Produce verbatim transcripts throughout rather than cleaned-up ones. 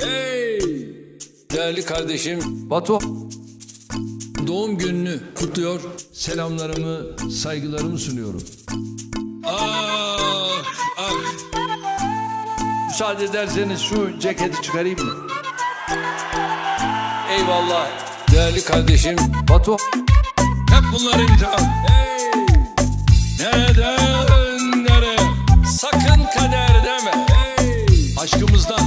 Hey! Değerli kardeşim Batu doğum gününü kutluyor. Selamlarımı, saygılarımı sunuyorum. Ah! Ah! Müsaade ederseniz şu ceketi çıkarayım mı? Eyvallah. Değerli kardeşim Batu hep bunları imtihan. Hey! Nereden nereye? Sakın kader deme. Hey! Aşkımızdan.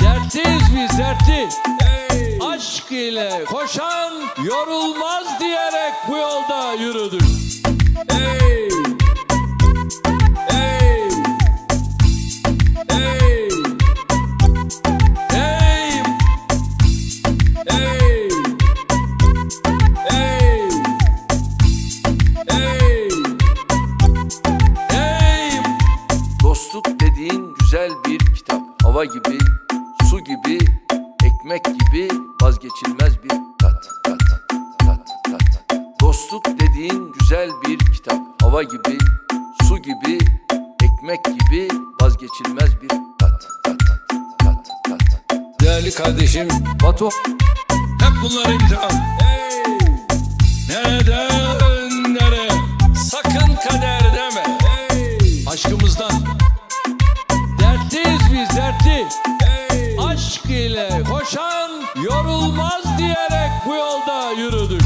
Dertliyiz biz, dertli. Hey! Aşk ile koşan yorulmaz diyerek bu yolda yürüdük. Hey! Hey! Hey! Hava gibi, su gibi, ekmek gibi vazgeçilmez bir tat, tat, tat, tat. Dostluk dediğin güzel bir kitap. Hava gibi, su gibi, ekmek gibi vazgeçilmez bir tat, tat, tat, tat. Değerli kardeşim Batu hep bunları imtihan. Hey! Nereden nereye? Sakın kader deme. Hey! Aşkımızdan. Hey! Aşk ile koşan yorulmaz diyerek bu yolda yürüdük.